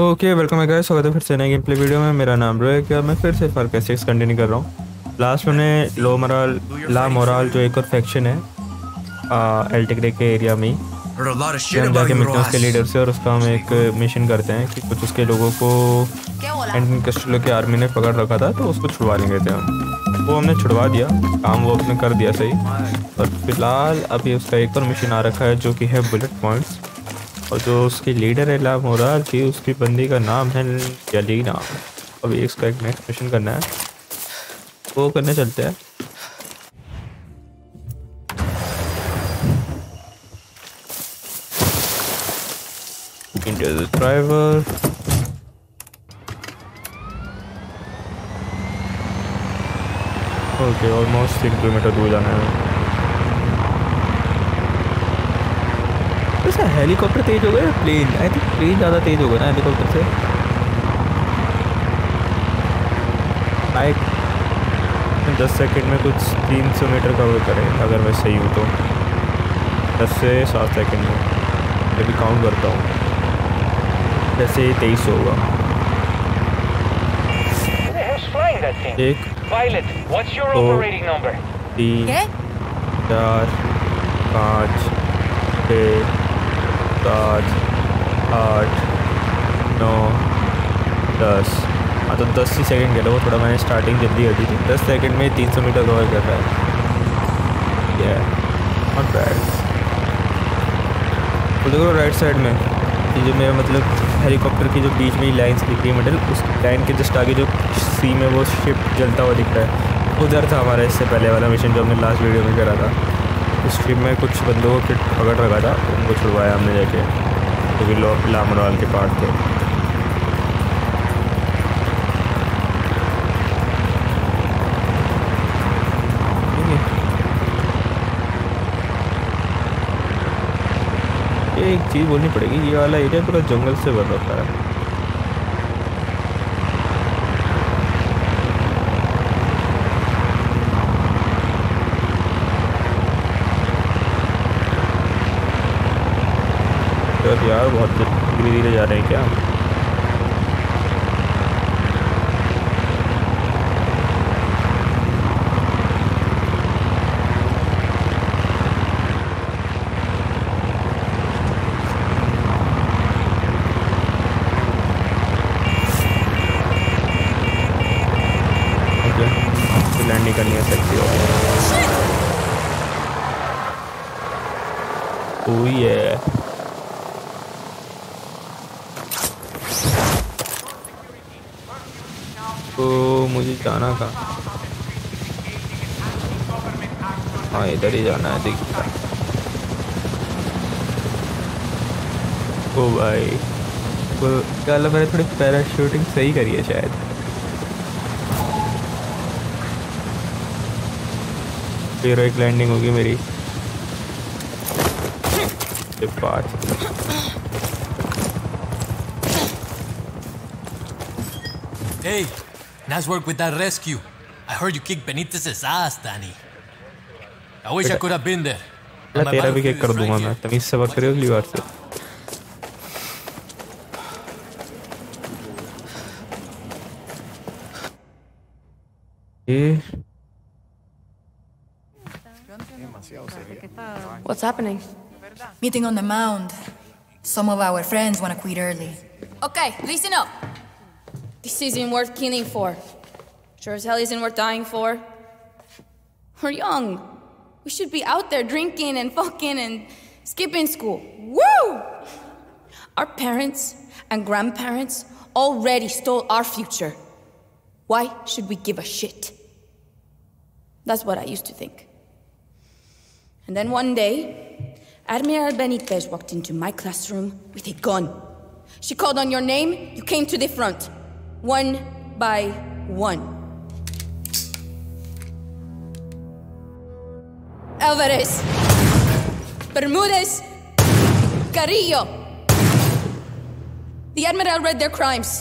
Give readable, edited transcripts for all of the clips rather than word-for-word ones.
Okay welcome है guys, स्वागत है फिर से नए गेम प्ले वीडियो में। मेरा नाम रो है। क्या मैं फिर से फार का 6 कंटिन्यू कर रहा हूँ। लास्ट में लोमोराल जो एक और फैक्शन है एल्टेक के एरिया में जाके मिलते हैं उसके लीडर से, और उसका हम एक मिशन करते हैं कि कुछ उसके लोगों को कैस्टिलो के आर्मी ने पकड़ रखा था, तो उसको छुड़वा लेंगे थे हम। वो हमने छुड़वा दिया, काम वो अपने कर दिया सही। और फिलहाल अभी उसका एक और मिशन आ रखा है जो कि है बुलेट पॉइंट्स, और जो उसकी लीडर है लोमोराल की, उसकी बंदी का नाम है जलीना। अभी इसका एक नेक्स्ट मिशन करना है, वो करने चलते हैं। ड्राइवर ओके, ऑलमोस्ट 3 किलोमीटर दूर जाना है। हेलीकॉप्टर तेज हो गया, प्लेन आई थिंक प्लेन ज़्यादा तेज हो गया ना हेलीकॉप्टर से। बाइक 10 सेकंड में कुछ 300 मीटर कवर करें अगर मैं सही हूँ तो, 10 से 7 सेकंड में मैं भी काउंट करता हूँ। जैसे 23 होगा। एक दो तीन चार पाँच 6 7 8 9 10। हाँ तो 10 ही सेकेंड गया, वो थोड़ा मैंने स्टार्टिंग जल्दी हटी थी। 10 सेकेंड में 300 मीटर कवर कर रहा है। yeah, not bad। तो देखो राइट साइड में ये जो मेरा मतलब हेलीकॉप्टर की जो बीच में ही लाइन से दिख रही है मिडल, उस लाइन के जस्ट आगे जो सी में वो शिप जलता हुआ दिख रहा है, उधर था हमारा इससे पहले वाला मिशन जो हमने लास्ट वीडियो में करा था। उस ट्रिप में कुछ बंदों को किट पकड़ रखा था, उनको छुड़वाया हमने जाके, क्योंकि लोग लोमोराल के पार्ट थे। ये एक चीज़ बोलनी पड़ेगी, ये वाला एरिया पूरा जंगल से भर रखा है। यार बहुत धीरे धीरे जा रहे हैं क्या? ओके, लैंडिंग करनी है सकती हो। ओह ये तो मुझे जाना था, हाँ इधर ही जाना है। देखिए ओ भाई क्या लग रहा है, थोड़ी पैराशूटिंग सही करी है शायद। फिर एक लैंडिंग होगी मेरी 5। Nice work with that rescue. I heard you kicked Benitez's ass, Danny. I wish I could have been there. मैं तेरा भी किक कर दूँगा मैं, तभी इससे बात करियो अगली बार से। What's happening? Meeting on the mound. Some of our friends want to quit early. Okay, listen up. This isn't worth killing for. Sure as hell isn't worth dying for. We're young. We should be out there drinking and fucking and skipping school. Woo! Our parents and grandparents already stole our future. Why should we give a shit? That's what I used to think. And then one day, Admiral Benitez walked into my classroom with a gun. She called on your name, you came to the front. One by one. Alvarez. Bermudez. Carrillo. The Admiral read their crimes.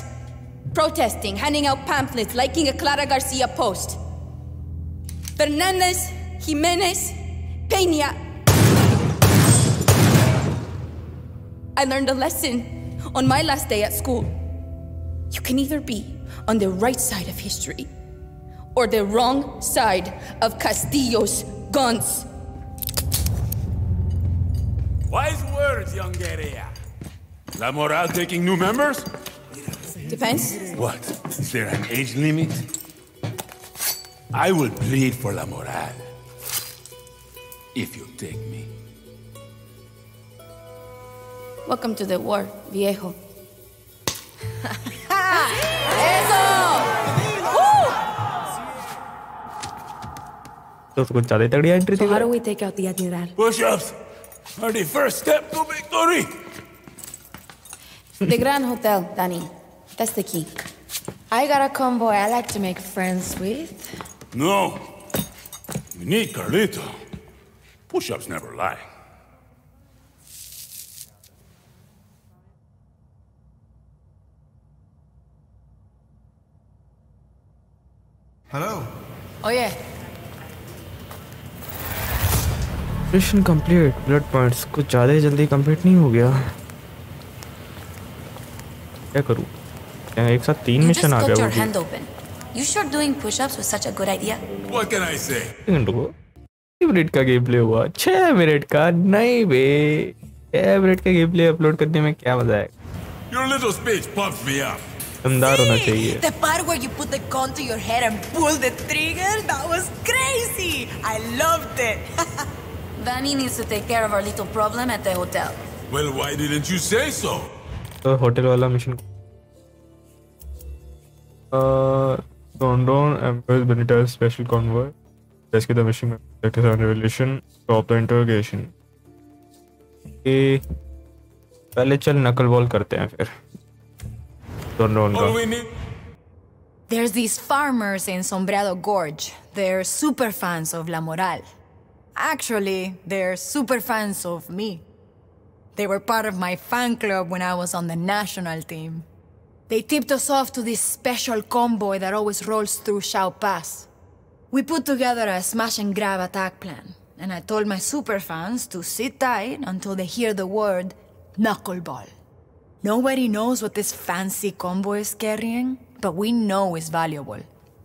Protesting, handing out pamphlets, liking a Clara Garcia post. Fernandez, Jimenez, Peña. I learned a lesson on my last day at school. You can either be on the right side of history or the wrong side of Castillo's guns. Wise words, young guerrilla. Lomoral taking new members? Depends. What? Is there an age limit? I will plead for Lomoral. If you take me. Welcome to the war, viejo. So how do we take out the Admiral? Push-ups are the first step to victory! The Grand Hotel, Danny. That's the key. I got a convoy I like to make friends with. No. You need Carlito. Push-ups never lie. Hello? Oh yeah. Mission complete. Blood points. कुछ ज़्यादा जल्दी complete नहीं हो गया. क्या करूँ? यार एक साथ तीन mission आ गए. You just got your hand open. You sure doing push-ups was such a good idea? What can I say? देखो. 5 मिनट का gameplay हुआ. 6 मिनट का नहीं बे. 6 मिनट का gameplay upload करने में क्या मजा है? Your little speech pumped me up. दमदार होना चाहिए. The part where you put the gun to your head and pull the trigger, that was crazy. I loved it. Danny needs to take care of our little problem at the hotel. Well, why didn't you say so? The hotel wala mission. Don Emperor Benitez special convoy. Rescue the mission. Protect us on revelation. Stop the interrogation. Okay. पहले चल knuckleball करते हैं फिर. Don का. There's these farmers in Sombreado Gorge. They're super fans of Lomoral. Actually, they're super fans of me. They were part of my fan club when I was on the national team. They tipped us off to this special convoy that always rolls through Shao Pass. We put together a smash-and-grab attack plan, and I told my super fans to sit tight until they hear the word KnuckleBall. Nobody knows what this fancy convoy is carrying, but we know it's valuable.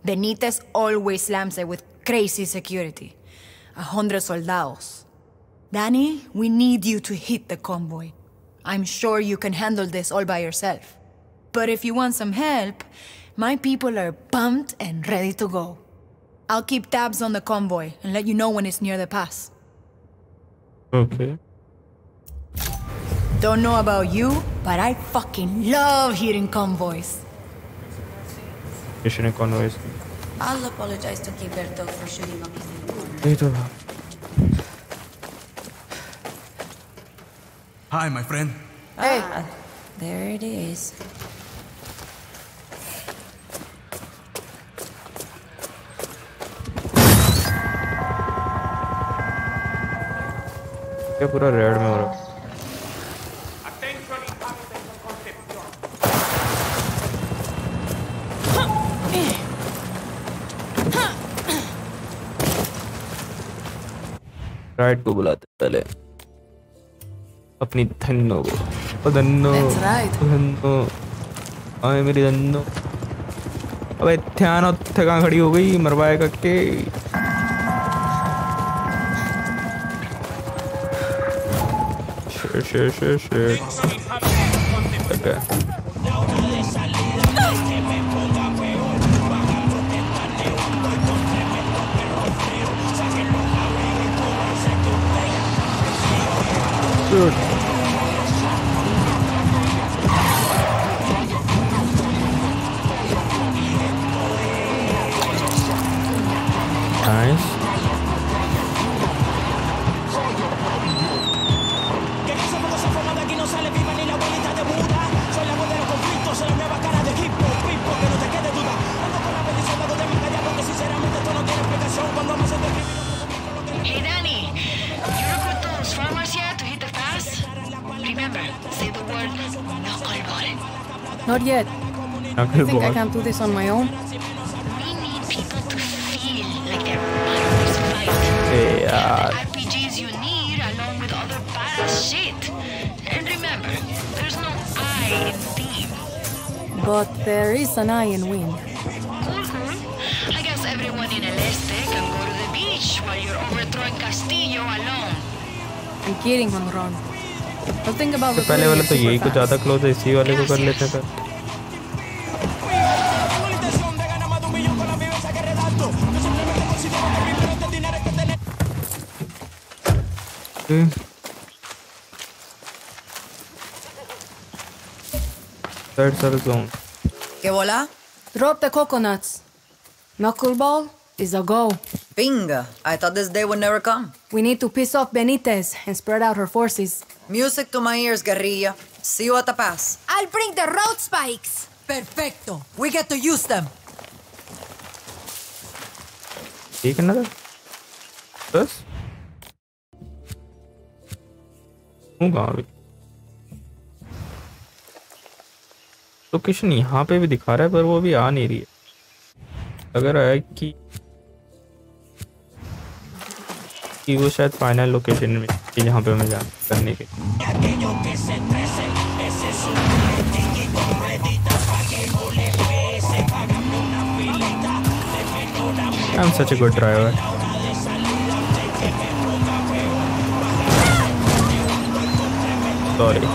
Benitez always slams it with crazy security. 100 soldados. Danny, we need you to hit the convoy. I'm sure you can handle this all by yourself. But if you want some help, my people are pumped and ready to go. I'll keep tabs on the convoy and let you know when it's near the pass. Okay. Don't know about you, but I fucking love hearing convoys. Hearing convoys. I'll apologize to Gilberto for shooting up his Hi, my friend. Hey. Ah, there it is. क्या पूरा red में हो रहा है? Right को बुलाते पहले अपनी धन्नो को धन्नो धन्नो आये मेरी धन्नो अबे ध्यान और थकान खड़ी हो गई मरवाए करके शेर शेर शेर शेर okay. Dude. Nice. Not yet. I think I can do this on my own. We need people to feel like they're part of this fight. Yeah. The RPGs you need along with other badass shit. And remember, there's no I in team. But there is an iron wind. Mm-hmm. I guess everyone in El Este can go to the beach while you're overthrowing Castillo alone. I'm kidding, Ron. I'll think about the पहले वाला तो यही कुछ ज़्यादा close है, इसी वाले को कर लेते हैं। That's our zone. ¿Qué bola? Drop the coconuts. KnuckleBall is a go. Bingo. I thought this day would never come. We need to piss off Benitez and spread out her forces. Music to my ears, guerrilla. See you at the pass. I'll bring the road spikes. Perfecto. We get to use them. Take another. This? Oh God. Location यहाँ पे भी दिखा रहा है पर वो भी आ नहीं रही है अगर है कि वो शायद फाइनल लोकेशन में यहाँ पे मैं जाने करने के I'm such a good driver sorry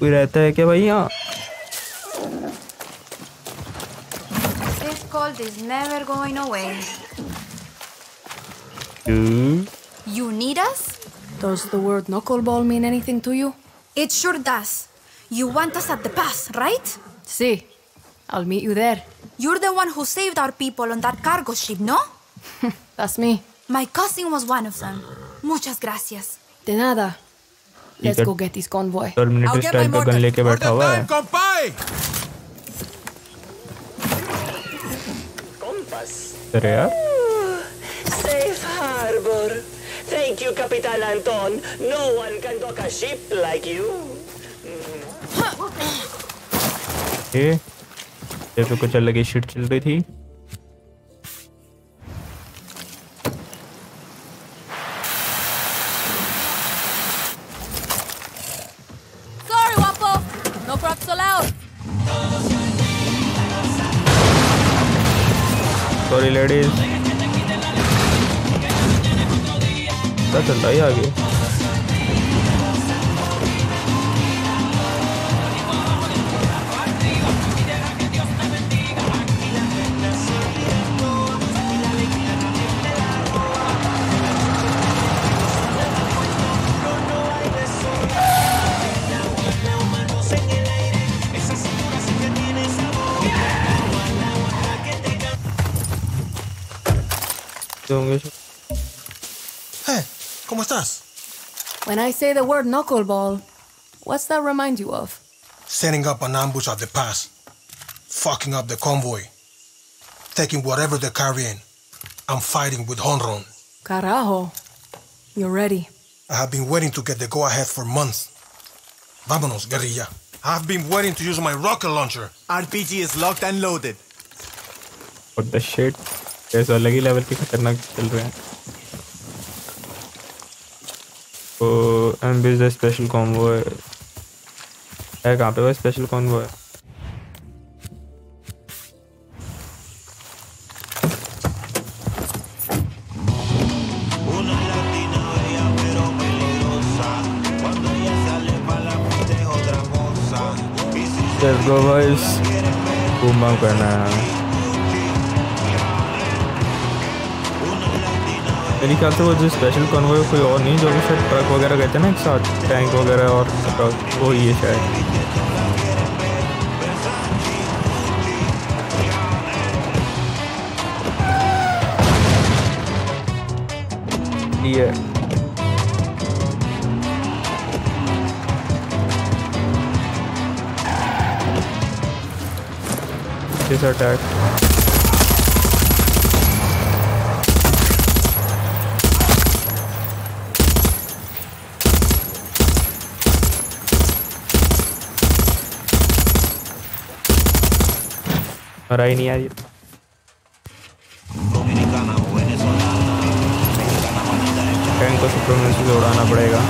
कोई रहता है क्या भाई यहाँ This cold is never going away. You need us? Does the word KnuckleBall mean anything to you? It sure does. You want us at the pass, right? Sí. I'll meet you there. You're the one who saved our people on that cargo ship, no? That's me. My cousin was one of them. Muchas gracias. De nada. Let's go get this convoy. I'll get my mortar. Mortar time, compay! Compass. Ooh, safe harbor. Thank you, Capitan Anton. No one can dock a ship like you. Okay. जैसे कुछ अलग ही shit चल रही थी. Sorry ladies. क्या चल रहा है आगे? Hey, ¿cómo estás? When I say the word KnuckleBall, what's that remind you of? Setting up an ambush at the pass, fucking up the convoy, taking whatever they're carrying, and fighting with Honron. Carajo, you're ready. I have been waiting to get the go-ahead for months. Vámonos, guerrilla. I've been waiting to use my rocket launcher. RPG is locked and loaded. What the shit? ऐसा अलग ही level के खतरनाक चल रहे हैं। तो एम्बिस the special combo है। है कहाँ पे वो स्पेशल कॉम्बो है? Let's go boys, boom bang करना है। मेरे ख्याल से वो जो स्पेशल कॉन्वॉय कोई और नहीं जो कि शायद ट्रक वगैरह गए थे ना एक साथ टैंक वगैरह और ट्रक वो ही है शायद ये this attack. और आई नहीं आ रही टैंक को सुपरमैन से उड़ाना पड़ेगा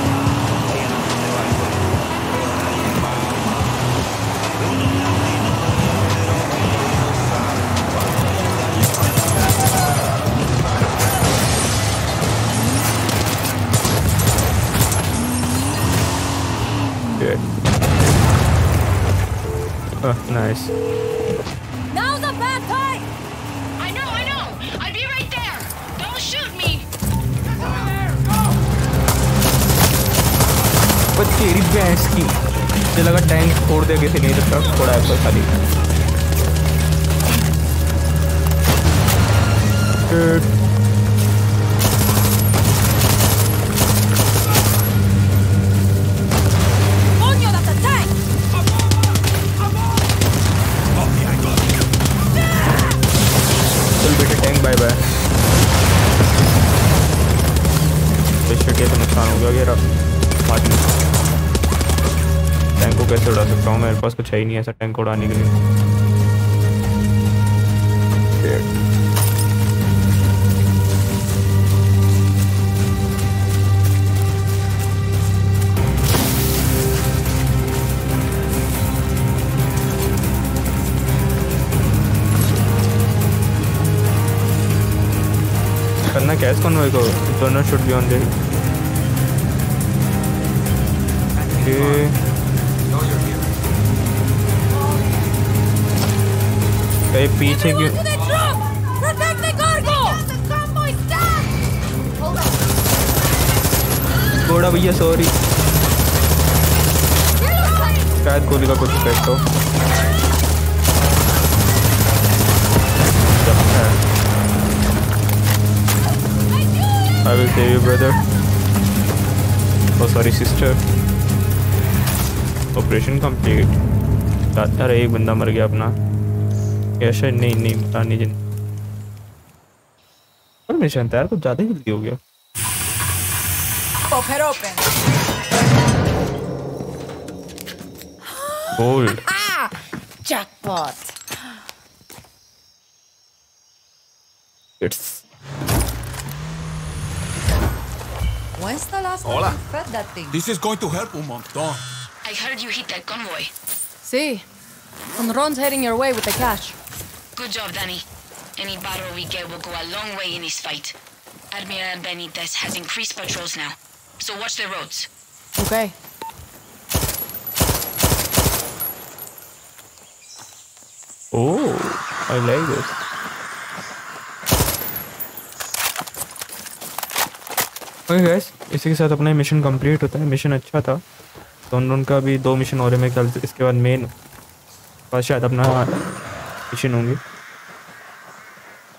Oh, nice. Now's a bad time. I know, I'll be right there. Don't shoot me. But तेरी भैंस की मुझे लगा टैंक फोड़ देगा किसी नहीं तो ट्रक फोड़ा है पर खाली. Good. कैसे उड़ा सकता हूँ मेरे पास कुछ है ही नहीं ऐसा टैंक उड़ाने के लिए करना क्या है इस कॉन्वॉय को दोनों should be on there Hey, पीछे क्यों? थोड़ा भैया सॉरी शायद गोली का कुछ इफेक्ट हो I will save you brother Oh sorry sister Operation complete अरे एक बंदा मर गया अपना या शायद नहीं नहीं पता नहीं जिन पर मिशन तैयार कुछ ज़्यादा ही जल्दी हो गया gold jackpot it's When's the last time you fed that thing? This is going to help un montón. I heard you hit that convoy. Sí. And Ron's heading your way with the cash. Good job, Danny. Any battle we get will go a long way in this fight. Admiral Benitez has increased patrols now, so watch the roads. Okay. Oh, I like this. Okay guys, इसके साथ अपना mission complete होता है. Mission अच्छा था. तो उनका भी दो मिशन और हैं मेरे ख्याल से इसके बाद मेन बस शायद अपना मिशन होंगे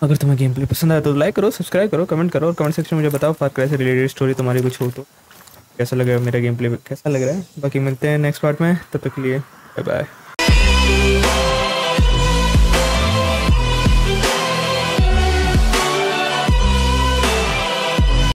अगर तुम्हें गेम प्ले पसंद आया तो लाइक करो सब्सक्राइब करो कमेंट करो और कमेंट सेक्शन में मुझे बताओ फार क्राई से रिलेटेड स्टोरी तुम्हारी कुछ हो तो कैसा लग रहा है मेरा गेम प्ले कैसा लग रहा है बाकी मिलते हैं नेक्स्ट पार्ट में तब तक के लिए बाय बाय